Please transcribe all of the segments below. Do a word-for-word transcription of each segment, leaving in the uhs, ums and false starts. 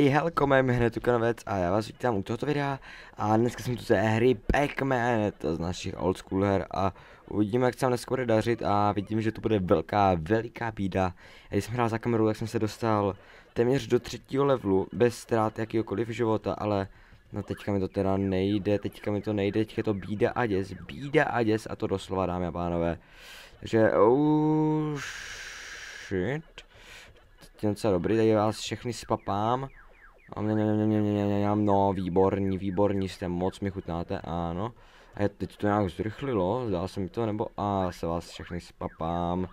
Hej, helko, mé jméno je Tukanovec a já vás vítám u tohoto videa a dneska jsem tu ze hry Pac-Man, to z našich oldschool her a uvidíme, jak se nám dneska bude dařit a vidím, že to bude velká, veliká bída. Když jsem hrál za kameru, tak jsem se dostal téměř do třetího levelu, bez ztráty jakýhokoliv života, ale no teďka mi to teda nejde, teďka mi to nejde, teďka je to bída a děs, bída a děs a to doslova, dámy a pánové. Takže, oh shit, to je docela dobrý, tady vás všechny spapám. No, výborní, výborní jste, moc mi chutnáte, ano. A teď to nějak zrychlilo, zdá se mi to, nebo a se vás všechny spapám.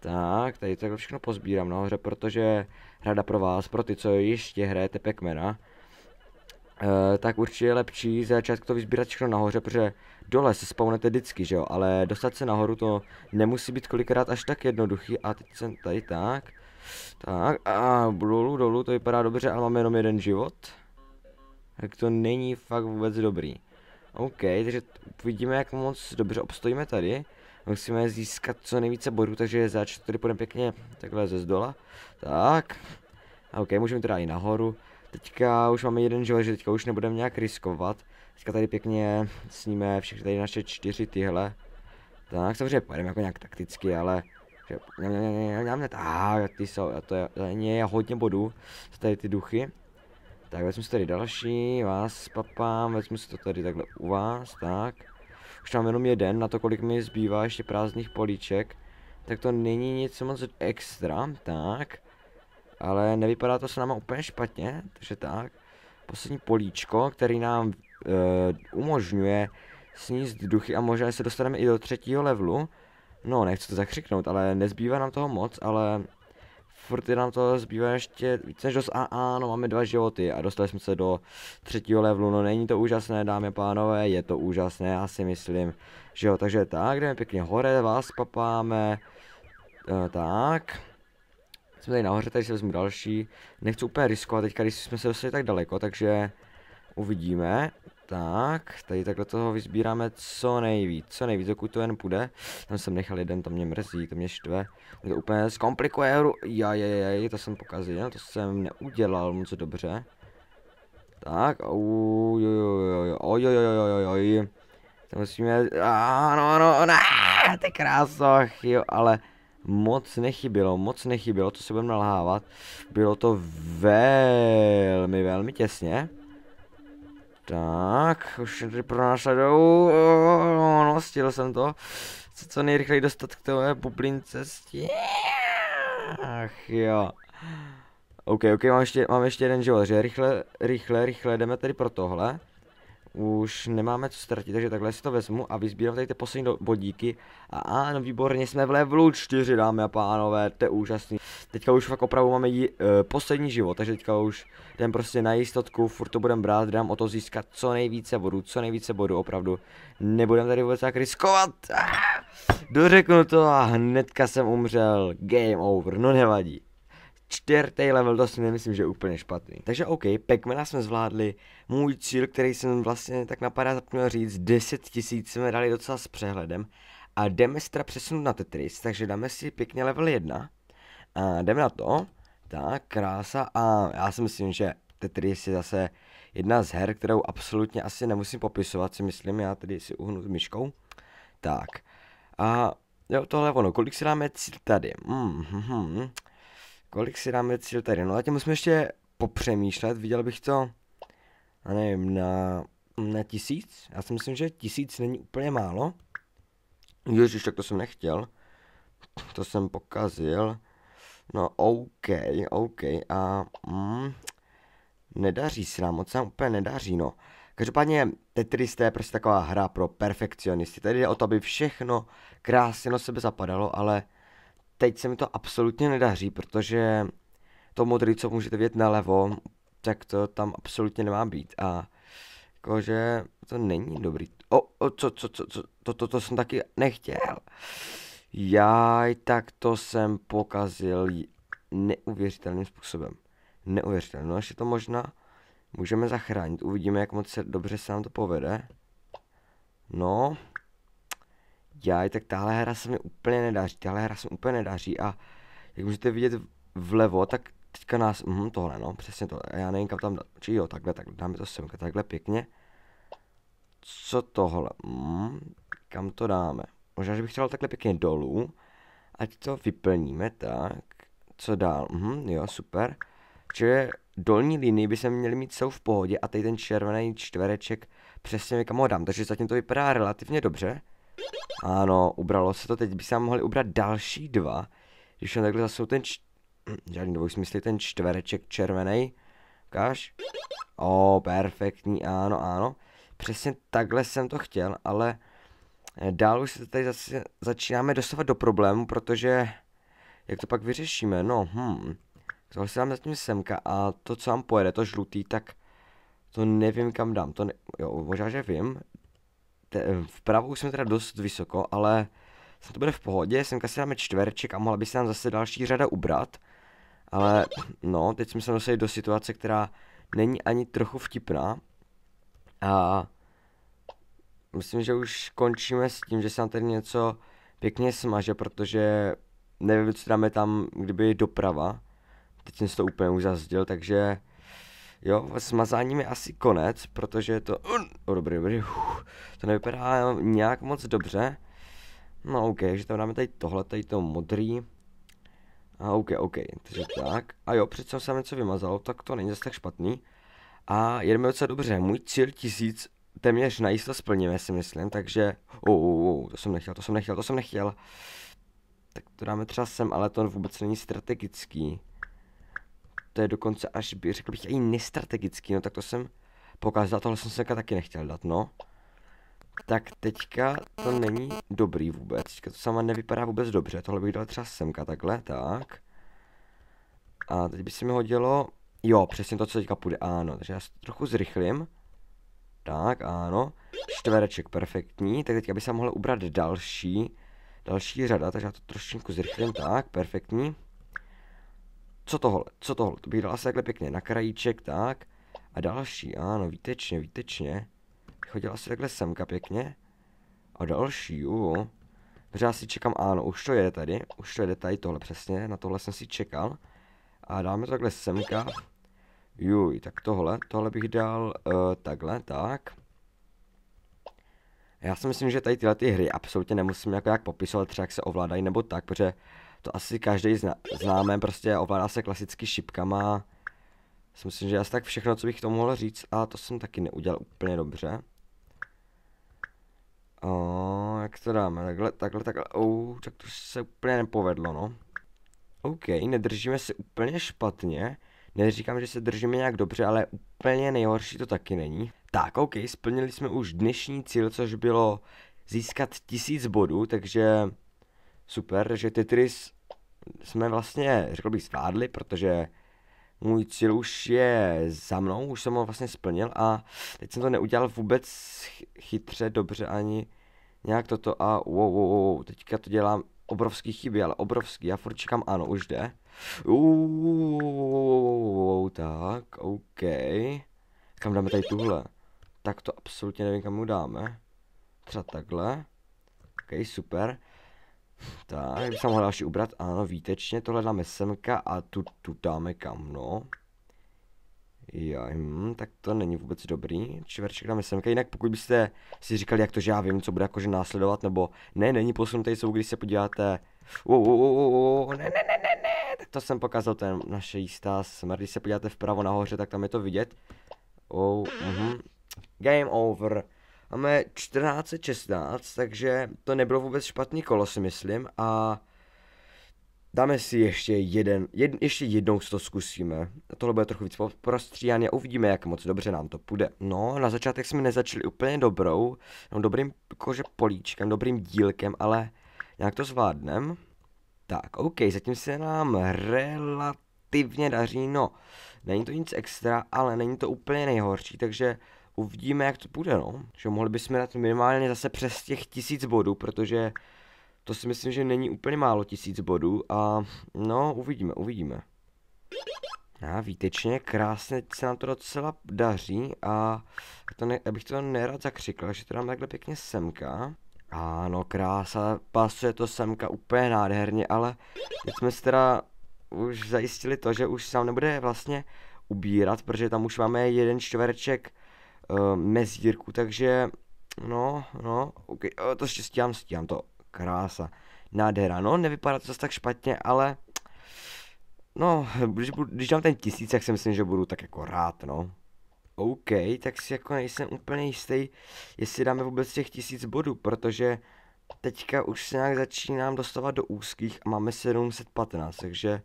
Tak, tady takhle všechno pozbírám nahoře, protože rada pro vás, pro ty, co ještě hrajete Pac-Mana, e, tak určitě je lepší začátku to vyzbírat všechno nahoře, protože dole se spawnete vždycky, že jo, ale dostat se nahoru to nemusí být kolikrát až tak jednoduchý. A teď jsem tady tak. Tak a dolů, dolů, to vypadá dobře, ale máme jenom jeden život. Tak to není fakt vůbec dobrý. OK, takže vidíme, jak moc dobře obstojíme tady. Musíme získat co nejvíce bodů, takže začít tady půjdeme pěkně takhle ze zdola. Tak. OK, můžeme teda i nahoru. Teďka už máme jeden život, že teďka už nebudeme nějak riskovat. Teďka tady pěkně sníme všechny tady naše čtyři tyhle. Tak samozřejmě půjdeme jako nějak takticky, ale... Ne, ne, ne, ne, ne, tak, ty jsou, to je, je hodně bodů, jsou tady ty duchy. Tak vezmu si tady další, vás papám, vezmu si to tady takhle u vás, tak. Už tam jenom jeden, na to kolik mi zbývá ještě prázdných políček. Tak to není nic moc extra, tak. Ale nevypadá to s náma úplně špatně, takže tak. Poslední políčko, který nám e, umožňuje sníst duchy a možná se dostaneme i do třetího levelu. No, nechci to zakřiknout, ale nezbývá nám toho moc, ale furt nám to zbývá ještě víc než dost a ano, máme dva životy a dostali jsme se do třetího levelu, no není to úžasné, dámy a pánové, je to úžasné, já si myslím, že jo, takže tak, jdeme pěkně hore, vás papáme, e, tak, jsme tady nahoře, tady si vezmu další, nechci úplně riskovat teďka, když jsme se dostali tak daleko, takže uvidíme. Tak, tady takhle toho vyzbíráme co nejvíc, co nejvíc, dokud to jen půjde. Tam jsem nechal jeden, to mě mrzí, to mě štve. To úplně zkomplikuje hru, jajajaj, to jsem pokazil, to jsem neudělal moc dobře. Tak, ojojojoj, ojojojojojoj. To musíme, ano, ano, ne, ty krásochy, jo, ale moc nechybilo, moc nechybilo, to se budeme nalhávat. Bylo to velmi, velmi těsně. Tak, už tady pro nás jdou, no, stihl jsem to, co co nejrychleji dostat k té bublince, stih, ach jo, ok, ok, mám ještě, mám ještě jeden život, že rychle, rychle, rychle, jdeme tady pro tohle, už nemáme co ztratit, takže takhle si to vezmu a vyzbírám tady ty poslední bodíky a ano, výborně, jsme v levelu čtyři, dámy a pánové, to je úžasný. Teďka už fakt opravdu máme jí, e, poslední život, takže teďka už jdem prostě na jistotku, furt to budem brát, dám o to získat co nejvíce bodů, co nejvíce bodů, opravdu nebudem tady vůbec tak riskovat. Ah, dořeknu to a hnedka jsem umřel, game over, no nevadí. Čtvrtý level, to si nemyslím, že je úplně špatný. Takže OK, Pac-Mana jsme zvládli, můj cíl, který jsem vlastně tak napadá zapomněl říct, deset tisíc jsme dali docela s přehledem a jdeme se teda přesunout na Tetris, takže dáme si pěkně level jedna. A jdeme na to, tak krása a já si myslím, že Tetris je zase jedna z her, kterou absolutně asi nemusím popisovat, si myslím, já tady si uhnu s myškou. Tak, a jo, tohle je ono, kolik si dáme cíl tady, mm, hm, hm. Kolik si dáme cíl tady, no a tím musím ještě popřemýšlet, viděl bych to, nevím, na, na tisíc, já si myslím, že tisíc není úplně málo. Ježiš, tak to jsem nechtěl, to jsem pokazil. No OK, OK a mm, nedaří se nám, moc se nám úplně nedaří, no. Každopádně Tetris je prostě taková hra pro perfekcionisty, tady jde o to, aby všechno krásně do sebe zapadalo, ale teď se mi to absolutně nedaří, protože to modrý, co můžete vidět nalevo, tak to tam absolutně nemá být a jakože to není dobrý. O, o co, co, co, co, to, to, to jsem taky nechtěl. Jaj, tak to jsem pokazil neuvěřitelným způsobem. Neuvěřitelným, no ještě to možná můžeme zachránit, uvidíme, jak moc se dobře se nám to povede. No, jaj, tak tahle hra se mi úplně nedaří, tahle hra se mi úplně nedaří a jak můžete vidět vlevo, tak Teďka nás, mhm, tohle no, přesně tohle, já nevím kam tam dát, či jo, takhle, tak dáme to semka, takhle pěkně. Co tohle, mhm, kam to dáme? Možná, že bych chtěl takhle pěkně dolů, ať to vyplníme, tak, co dál, mhm, jo, super. Čili dolní linii by se měly mít celou v pohodě a tady ten červený čtvereček přesně mi kam ho dám, takže zatím to vypadá relativně dobře. Ano, ubralo se to, teď by se mohli ubrat další dva, když on takhle zase ten čtvereček. Žádný dvoj smysl, ten čtvereček červený. Ukáž? O, perfektní, ano, ano. Přesně takhle jsem to chtěl, ale dál už se tady zase začínáme dostávat do problému, protože jak to pak vyřešíme? No, hm. Tohle si dám zatím semka a to, co vám pojede, to žlutý, tak to nevím, kam dám. To ne... Jo, možná, že vím. Te... Vpravo už jsme teda dost vysoko, ale jsem to bude v pohodě. Semka si dáme čtvereček a mohla by se nám zase další řada ubrat. Ale no, teď jsme se dostali do situace, která není ani trochu vtipná. A myslím, že už končíme s tím, že se nám tady něco pěkně smaže, protože nevím, co dáme tam, kdyby doprava. Teď jsem si to úplně uzazděl, takže jo, smazáním je asi konec, protože to... Oh, dobrý, dobrý, uf, to nevypadá nějak moc dobře. No ok, že tam dáme tady tohle, tady to modrý. A ok, ok, takže tak. A jo, přece jsem něco vymazal, tak to není zase tak špatný. A jedeme docela dobře, můj cíl tisíc téměř najisto splníme, si myslím, takže... Oh, oh, oh, to jsem nechtěl, to jsem nechtěl, to jsem nechtěl. Tak to dáme třeba sem, ale to vůbec není strategický. To je dokonce až, by, řekl bych, i nestrategický, no tak to jsem pokázal, tohle jsem se taky nechtěl dát, no. Tak teďka to není dobrý vůbec, teďka to sama nevypadá vůbec dobře, tohle bych dal třeba semka takhle, tak. A teď by se mi hodilo, jo, přesně to, co teďka půjde, ano, takže já se trochu zrychlím. Tak, ano, čtvereček perfektní, tak teďka by se mohla ubrat další, další řada, takže já to trošičku zrychlím, tak, perfektní. Co tohle, co tohle, to bych dal asi takhle pěkně na krajíček, tak. A další, ano, výtečně, výtečně. Chodil asi takhle semka pěkně. A další, jo. Protože já si čekám, ano, už to jede tady. Už to jede tady tohle přesně, na tohle jsem si čekal. A dáme to takhle semka. Juj, tak tohle, tohle bych dal uh, takhle, tak. Já si myslím, že tady tyhle ty hry absolutně nemusím jako jak popisovat, třeba jak se ovládají nebo tak, protože to asi každý zná, známe, prostě ovládá se klasicky šipkama. Si myslím, že asi tak všechno, co bych tomu mohl říct, a to jsem taky neudělal úplně dobře. O, jak to dáme, takhle, takhle, takhle, ou, tak to se úplně nepovedlo, no. OK, nedržíme se úplně špatně, neříkám, že se držíme nějak dobře, ale úplně nejhorší to taky není. Tak, OK, splnili jsme už dnešní cíl, což bylo získat tisíc bodů, takže super, že Tetris jsme vlastně, řekl bych, zvládli, protože můj cíl už je za mnou, už jsem ho vlastně splnil a teď jsem to neudělal vůbec chytře, dobře ani nějak toto a wow, wow, wow, teďka to dělám obrovský chyby, ale obrovský, já furt čekám, ano, už jde. Uuuu, tak, OK. Kam dáme tady tuhle? Tak to absolutně nevím, kam mu dáme. Třeba takhle. OK, super. Tak, bych se mohl další ubrat, ano, výtečně, tohle dáme semka a tu, tu dáme kam, no. Jaj, hm, tak to není vůbec dobrý, čtverček dáme semka, jinak pokud byste si říkali, jak to, že já vím, co bude jakože následovat, nebo ne, není posunutý jsou, když se podíváte, wow, wow, wow, wow, ne, ne, ne, ne, ne, tak to jsem pokázal, to je naše jistá smrt, když se podíváte vpravo nahoře, tak tam je to vidět. Oh, mhm, game over. Máme čtrnáct šestnáct, takže to nebylo vůbec špatný kolo, si myslím, a dáme si ještě jeden, jed, ještě jednou si to zkusíme. Tohle bude trochu víc prostříhané a uvidíme, jak moc dobře nám to půjde. No, na začátek jsme nezačali úplně dobrou, no, dobrým jakože políčkem, dobrým dílkem, ale nějak to zvládnem. Tak, OK, zatím se nám relativně daří, no, není to nic extra, ale není to úplně nejhorší, takže... Uvidíme, jak to půjde, no. Že mohli bychom dát minimálně zase přes těch tisíc bodů, protože to si myslím, že není úplně málo tisíc bodů a no, uvidíme, uvidíme. A výtečně, krásně se nám to docela daří a to ne, abych to nerad zakřikl, že to dám takhle pěkně semka. Ano, krása, pasuje to semka úplně nádherně, ale teď jsme se teda už zajistili to, že už se nám nebude vlastně ubírat, protože tam už máme jeden čtvereček uh, mezírku, takže no, no, okay. O, to ještě stíhám, stíhám to, krása, nádhera, no, nevypadá to zase tak špatně, ale no, když, když dám ten tisíc, tak si myslím, že budu tak jako rád, no. OK, tak si jako nejsem úplně jistý, jestli dáme vůbec těch tisíc bodů, protože teďka už se nějak začínám dostávat do úzkých a máme sedm set patnáct, takže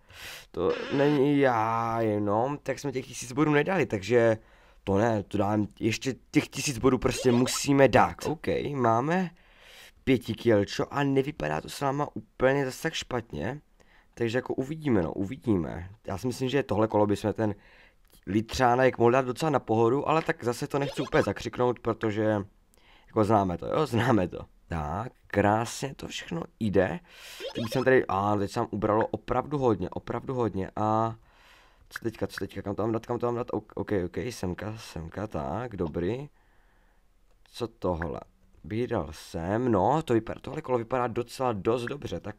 to není já jenom, tak jsme těch tisíc bodů nedali, takže to ne, to dám, ještě těch tisíc bodů prostě musíme dát. OK, máme pětikielčo a nevypadá to s náma úplně zase tak špatně, takže jako uvidíme, no, uvidíme. Já si myslím, že tohle kolo bychom ten litřánek mohl dát docela na pohodu, ale tak zase to nechci úplně zakřiknout, protože jako známe to, jo, známe to. Tak, krásně to všechno jde. Teď jsem tady, a teď se nám ubralo opravdu hodně, opravdu hodně a co teďka, co teďka, kam to mám dát, kam to mám dát, ok, ok, semka, semka, tak, dobrý. Co tohle, vydal jsem, no, to vypadá, tohle kolo vypadá docela dost dobře, tak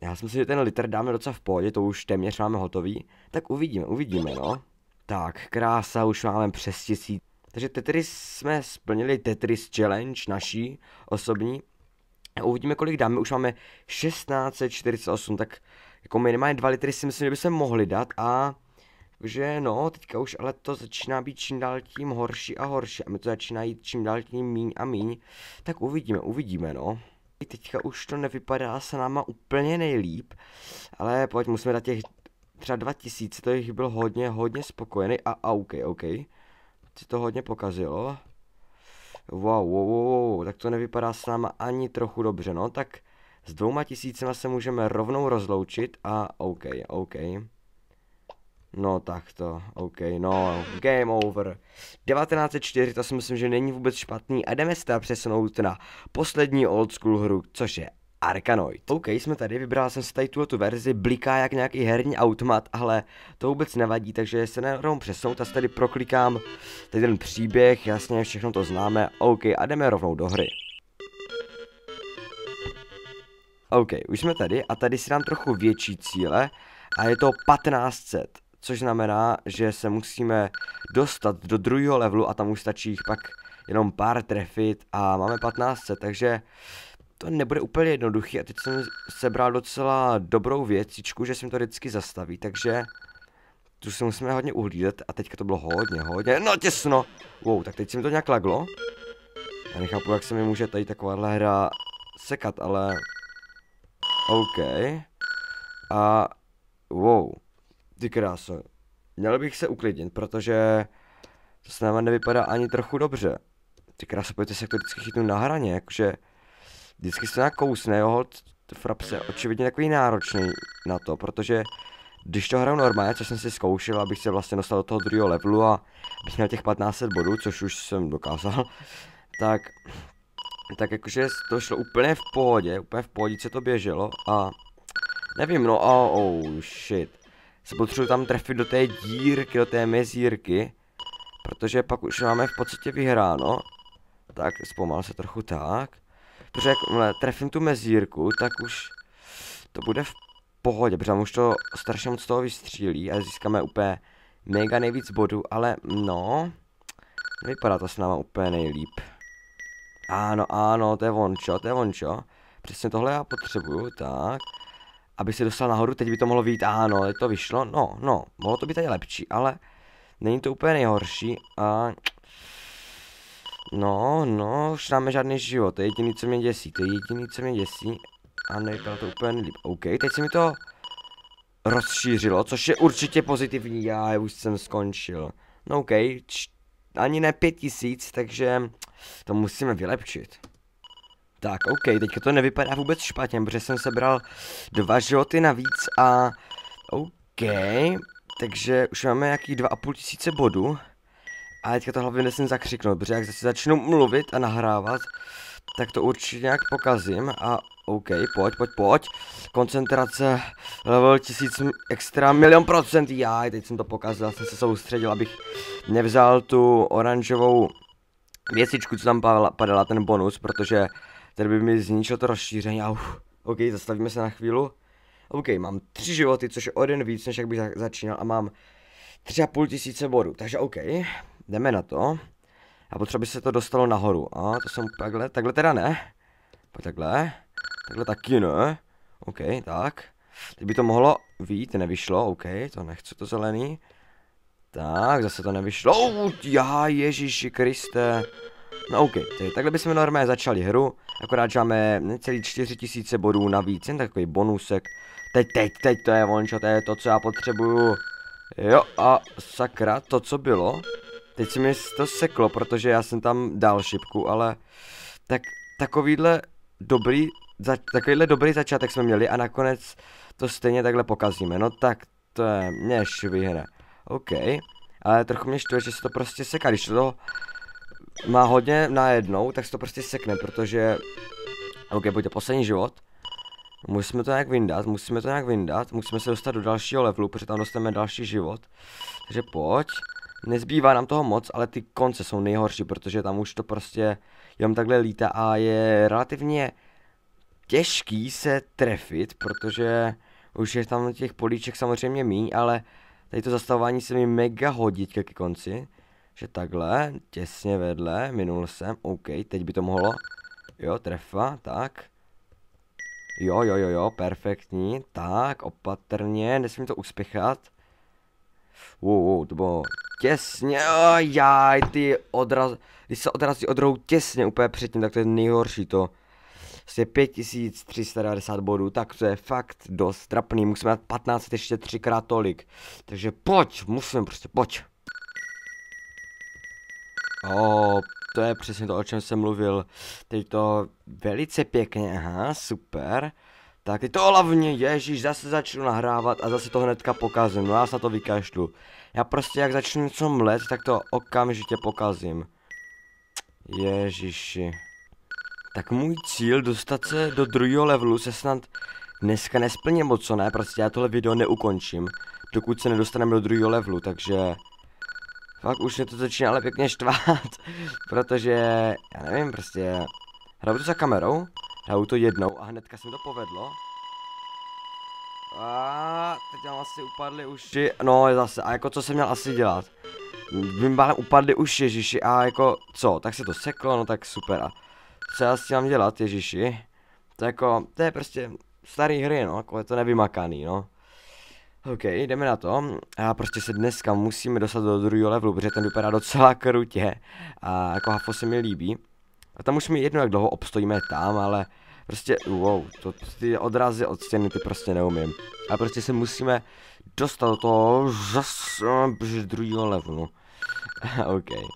já si myslím, že ten litr dáme docela v pohodě, to už téměř máme hotový, tak uvidíme, uvidíme, no. Tak, krása, už máme přes tisíc. Takže Tetris jsme splnili, Tetris challenge naší osobní. A uvidíme, kolik dáme, už máme šestnáct set čtyřicet osm, tak jako minimálně dva litry si myslím, že by se mohli dát a že no, teďka už ale to začíná být čím dál tím horší a horší a mi to začíná jít čím dál tím míň a míň, tak uvidíme, uvidíme, no. Teďka už to nevypadá se náma úplně nejlíp, ale pojď, musíme dát těch třeba dva tisíce, to jich byl hodně, hodně spokojený a, a ok, ok. Si to hodně pokazilo. Wow, wow, wow, tak to nevypadá s náma ani trochu dobře, no, tak s dvouma tisícima se můžeme rovnou rozloučit a ok, ok. No tak to, ok, no, game over. devatenáct set čtyři, to si myslím, že není vůbec špatný a jdeme se teda přesunout na poslední old school hru, což je Arkanoid. OK, jsme tady, vybral jsem si tady tu verzi, bliká jak nějaký herní automat, ale to vůbec nevadí, takže se nerovnou přesunout, já si tady proklikám tady ten příběh, jasně, všechno to známe, OK, a jdeme rovnou do hry. OK, už jsme tady a tady si dám trochu větší cíle a je to patnáct set, což znamená, že se musíme dostat do druhého levelu a tam už stačí jich pak jenom pár trefit a máme patnáct set, takže to nebude úplně jednoduchý a teď jsem sebral docela dobrou věcičku, že jsem to vždycky zastaví, takže tu se musíme hodně uhlídat a teďka to bylo hodně, hodně, no těsno, wow, tak teď se mi to nějak laglo, já nechápu, jak se mi může tady takováhle hra sekat, ale OK, a wow, ty kráso, měl bych se uklidnit, protože to s náma nevypadá ani trochu dobře, ty kráso, pojďte se, jak to vždycky chytnu na hraně, jakože vždycky se nějak kousne, jo, frap se očividně takový náročný na to, protože když to hraju normálně, což jsem si zkoušel, abych se vlastně dostal do toho druhého levelu a abych měl těch patnáct set bodů, což už jsem dokázal, tak, tak jakože to šlo úplně v pohodě, úplně v pohodě se to běželo a nevím, no, oh, oh shit, se potřebuji tam trefit do té dírky, do té mezírky, protože pak už máme v podstatě vyhráno, tak zpomal se trochu tak. Protože jak trefím tu mezírku, tak už to bude v pohodě, protože už to strašně moc toho vystřílí a získáme úplně mega nejvíc bodů, ale no, nevypadá to s náma úplně nejlíp. Ano, ano, to je vončo, to je vončo, přesně tohle já potřebuju, tak, aby se dostal nahoru, teď by to mohlo vyjít, ano, teď to vyšlo, no, no, mohlo to být tady lepší, ale není to úplně nejhorší a no, no, už nemáme žádný život, to je jediný, co mě děsí, to je jediný, co mě děsí a nevypadá to úplně líp. OK, teď se mi to rozšířilo, což je určitě pozitivní, já už jsem skončil. No OK, ani ne pět tisíc, takže to musíme vylepšit. Tak OK, teďka to nevypadá vůbec špatně, protože jsem sebral dva životy navíc a OK, takže už máme nějakých dva a půl tisíce bodů. A teďka to hlavně nesmím zakřiknout, protože jak zase začnu mluvit a nahrávat, tak to určitě nějak pokazím a OK, pojď, pojď, pojď. Koncentrace, level tisíc, extra milion procent, já, teď jsem to pokazil, já jsem se soustředil, abych nevzal tu oranžovou věcičku, co tam padala, ten bonus, protože ten by mi zničil to rozšíření a uh, OK, zastavíme se na chvíli. OK, mám tři životy, což je o jeden víc, než jak bych začínal, a mám tři a půl tisíce bodů, takže OK, jdeme na to. A potřeba by se to dostalo nahoru, a to jsem takhle, takhle teda ne. Pojď takhle, takhle taky ne. OK, tak. Teď by to mohlo vít, nevyšlo, OK, to nechci to zelený. Tak, zase to nevyšlo, oh, já Ježíši Kriste. No OK, teď takhle bychom normálně začali hru, akorát že máme necelý čtyři tisíce bodů navíc, jen takový bonusek. Teď, teď, teď to je ončo, to je to, co já potřebuju. Jo a sakra, to co bylo. Teď se mi to seklo, protože já jsem tam dal šipku, ale tak takovýhle dobrý, za, takovýhle dobrý začátek jsme měli a nakonec to stejně takhle pokazíme. No tak to je, mě švihne. OK, ale trochu mě štve, že se to prostě seká, když to má hodně najednou, tak se to prostě sekne, protože... OK, pojďte, poslední život. Musíme to nějak vyndat, musíme to nějak vyndat, musíme se dostat do dalšího levelu, protože tam dostaneme další život. Takže pojď. Nezbývá nám toho moc, ale ty konce jsou nejhorší, protože tam už to prostě jenom takhle lítá a je relativně těžký se trefit, protože už je tam těch políček samozřejmě míň, ale tady to zastavování se mi mega hodí ke konci. Že takhle, těsně vedle, minul jsem, OK, teď by to mohlo, jo, trefa, tak. Jo, jo, jo, jo, perfektní, tak, opatrně, nesmím to uspěchat. Wow, wow, to bylo těsně, oh, jaj, ty odraz, když se odrazí od rohu těsně úplně předtím, tak to je nejhorší to. Vlastně pět tisíc tři sta devadesát bodů, tak to je fakt dost trapný, musíme dát patnáct ještě třikrát tolik. Takže pojď, musím prostě, pojď. Oh, to je přesně to, o čem jsem mluvil. Teď to velice pěkně, aha, super. Tak teď to hlavně, ježíš, zase začnu nahrávat a zase to hnedka pokazím, no já se to vykašlu. Já prostě jak začnu něco mlet, tak to okamžitě pokazím. Ježíši. Tak můj cíl dostat se do druhého levelu se snad dneska nesplním, moc co ne, prostě já tohle video neukončím, dokud se nedostaneme do druhého levelu, takže... Fakt už mě to začíná ale pěkně štvát, protože, já nevím, prostě, hraju to za kamerou, hraju to jednou a hnedka se mi to povedlo. A teď nám asi upadly uši, no zase, a jako co jsem měl asi dělat? Mým bálem upadly uši, ježiši, a jako co, tak se to seklo, no tak super. A co já s tím mám dělat, ježiši? To jako, to je prostě starý hry, no, jako je to nevymakaný, no. OK, jdeme na to. A prostě se dneska musíme dostat do druhého levelu, protože ten vypadá docela krutě. A jako hafo se mi líbí. A tam už mi jedno, jak dlouho obstojíme tam, ale prostě, wow, to, ty odrazy od stěny ty prostě neumím. A prostě se musíme dostat do toho druhého levelu. OK.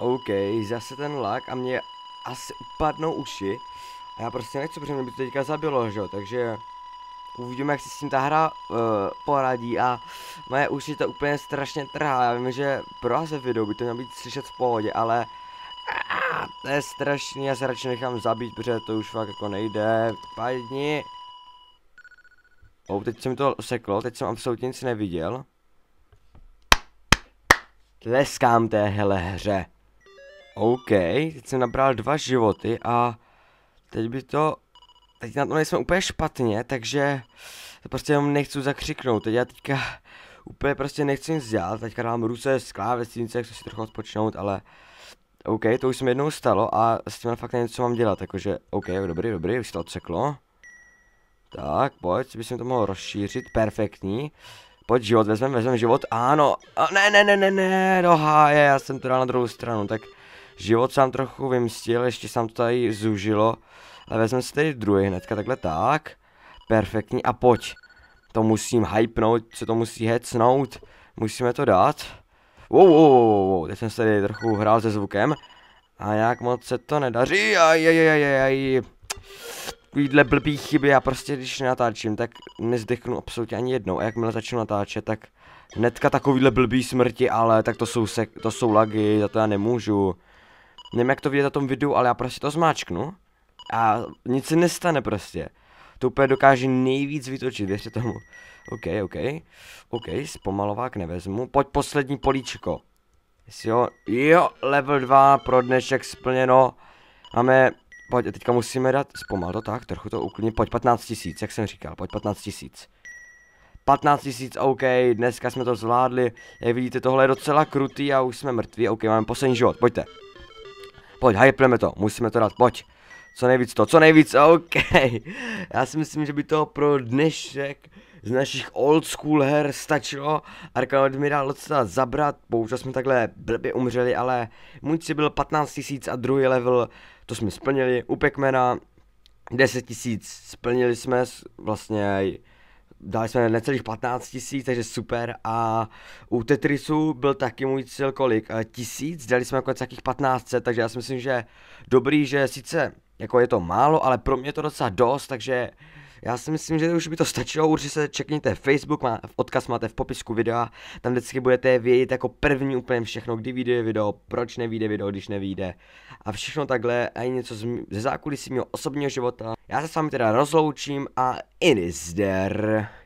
OK, zase ten lag a mě asi upadnou uši. A já prostě nechci, protože mě by to teďka zabilo, že jo, takže... Uvidíme, jak si s tím ta hra uh, poradí a moje uši to úplně strašně trhá. Já vím, že pro vás video by to mělo být slyšet v pohodě, ale a, to je strašný, já se radši nechám zabít, protože to už fakt jako nejde. Padni. Oh, teď jsem to seklo, teď jsem absolutně nic neviděl. Tleskám téhle hře. OK, teď jsem nabral dva životy a teď by to... Teď na to nejsme úplně špatně, takže to prostě jenom nechci zakřiknout, teď já teďka úplně prostě nechci nic dělat, teďka dám ruce z klávesnice, chci si trochu odpočinout, ale OK, to už se mi jednou stalo a s tím fakt nevím, co mám dělat, takže OK, dobrý, dobrý, už se to odseklo. Tak, pojď, by se to mohlo rozšířit, perfektní. Pojď život, vezmeme, vezmeme život, ano, a ne, ne, ne, ne, ne, do háje, já jsem to dal na druhou stranu, tak život sám trochu vymstil, ještě sám to tady zužilo. Ale vezmeme si tady druhý hnedka, takhle tak. Perfektní a pojď. To musím hypnout, se to musí hecnout. Musíme to dát. Wow, wow, wow, wow. Teď jsem se tady trochu hrál se zvukem. A nějak moc se to nedaří. Ajajajajaj. Takovýhle blbý chyby, já prostě když natáčím, tak nezdechnu absolutně ani jednou. A jakmile začnu natáčet, tak hnedka takovýhle blbý smrti, ale tak to jsou, sek to jsou lagy, za to já nemůžu. Nevím jak to vidět na tom videu, ale já prostě to zmáčknu. A nic se nestane prostě. To úplně dokáže nejvíc vytočit, věřte tomu. OK, OK. OK, zpomalovák nevezmu. Pojď poslední políčko. Jestli jo, jo, level dva pro dnešek splněno. Máme Pojď, teďka musíme dát, zpomal to tak, trochu to uklidně, pojď patnáct tisíc, jak jsem říkal, pojď patnáct tisíc. patnáct tisíc, OK, dneska jsme to zvládli, jak vidíte, tohle je docela krutý a už jsme mrtví, OK, máme poslední život, pojďte. Pojď, hypneme to, musíme to dát, pojď. Co nejvíc to, co nejvíc, OK. Já si myslím, že by to pro dnešek z našich old school her stačilo. Arkanoid mi dal docela zabrat, bohužel jsme takhle blbě umřeli, ale můj cíl byl patnáct tisíc a druhý level, to jsme splnili. U Pac-Mana deset tisíc splnili jsme, vlastně dali jsme necelých patnáct tisíc, takže super. A u Tetrisu byl taky můj cíl kolik? tisíc, dali jsme jako nějakých patnáct set, takže já si myslím, že dobrý, že sice jako je to málo, ale pro mě je to docela dost, takže já si myslím, že už by to stačilo. Určitě se čekněte Facebook, má, odkaz máte v popisku videa, tam vždycky budete vědět jako první úplně všechno, kdy vyjde video, proč nevyjde video, když nevyjde a všechno takhle a i něco z, ze zákulisí mého osobního života. Já se s vámi teda rozloučím a it is there.